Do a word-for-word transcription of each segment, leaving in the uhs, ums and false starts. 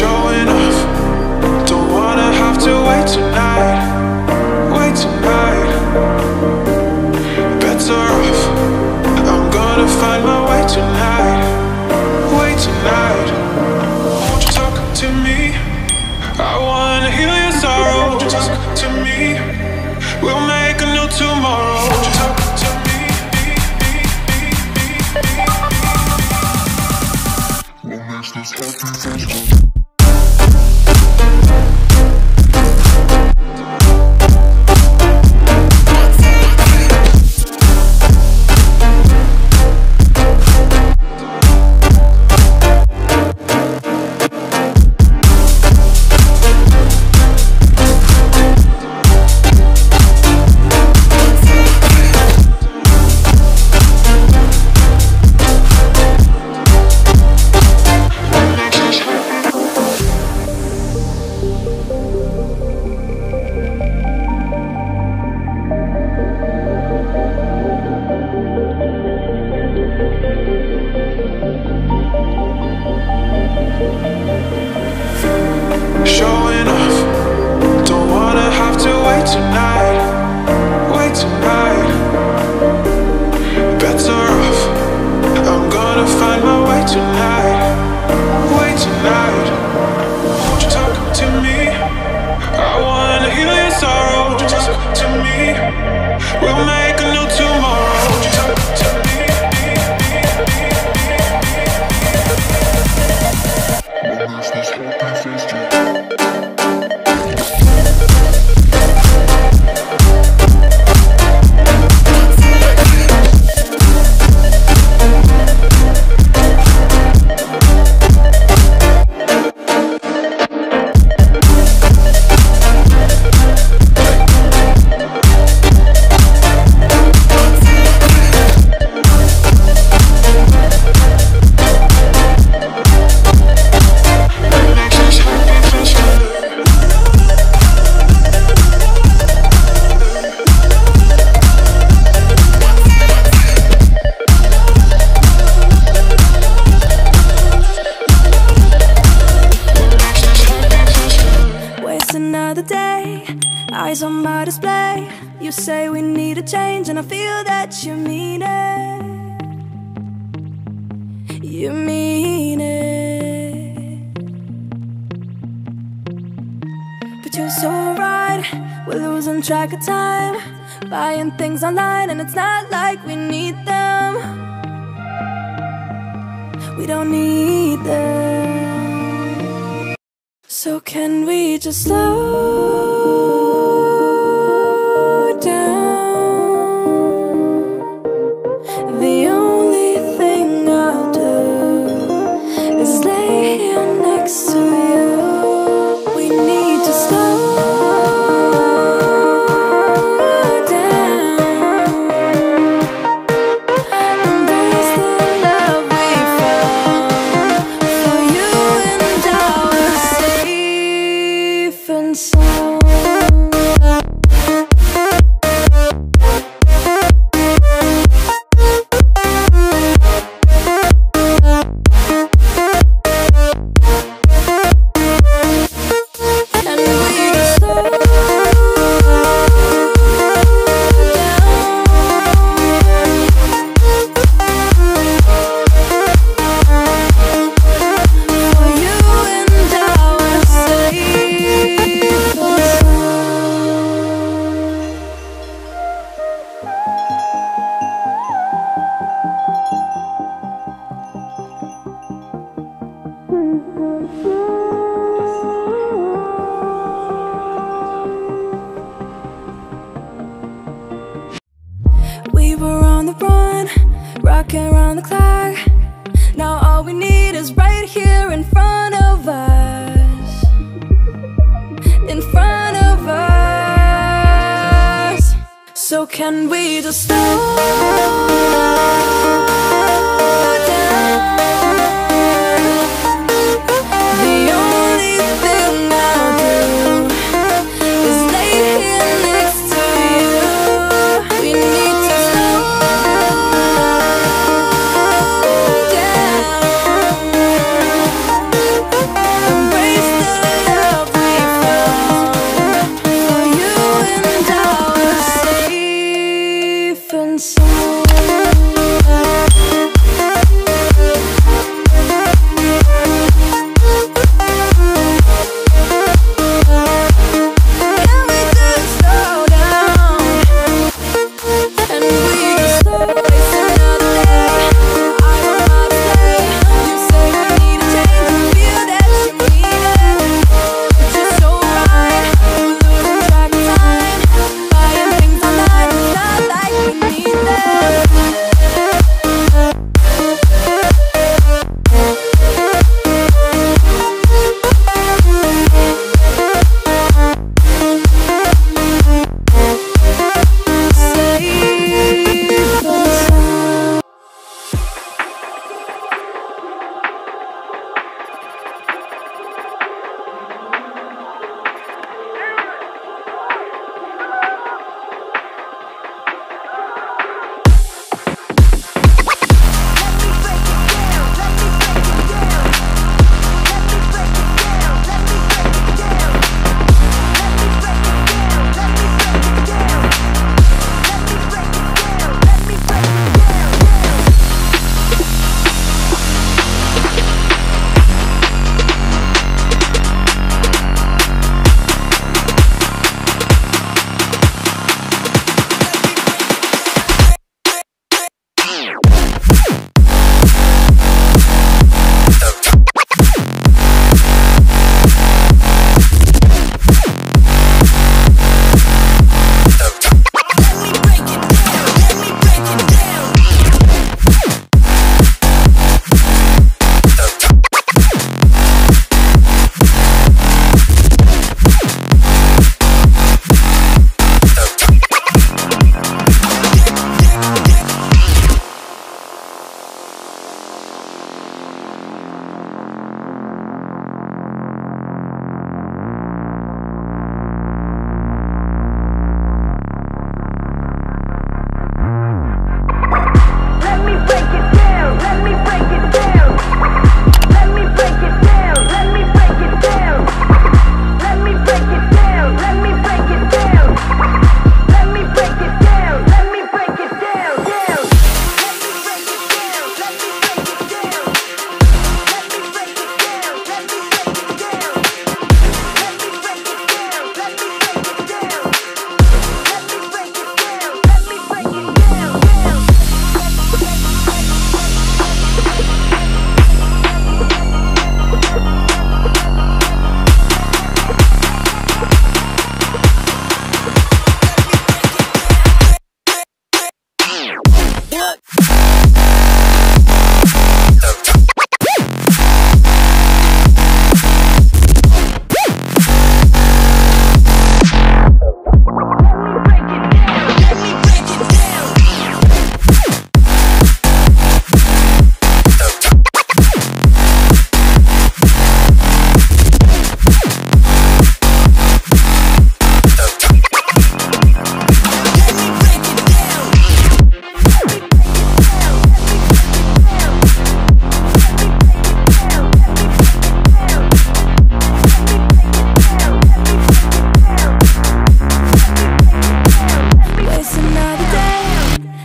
showing off. Don't wanna have to wait tonight, wait tonight. Better off, I'm gonna find my way tonight, wait tonight. Won't you talk to me? I wanna heal your sorrow. Won't you talk to me? We'll make a new tomorrow. Won't you talk to me? We'll make this happen. Showing off, don't wanna have to wait tonight, wait tonight. Better off, I'm gonna find my way tonight, wait tonight. Won't you talk to me? I wanna heal your sorrow. Won't you talk to me? We'll make a new tomorrow. Won't you talk to me? What is this open fist? Eyes on my display, you say we need a change, and I feel that you mean it. You mean it. But you're so right, we're losing track of time, buying things online, and it's not like we need them. We don't need them. So can we just slow around the clock. Now all we need is right here in front of us, in front of us. So can we just stop? Wait.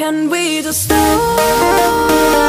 Can we just stop?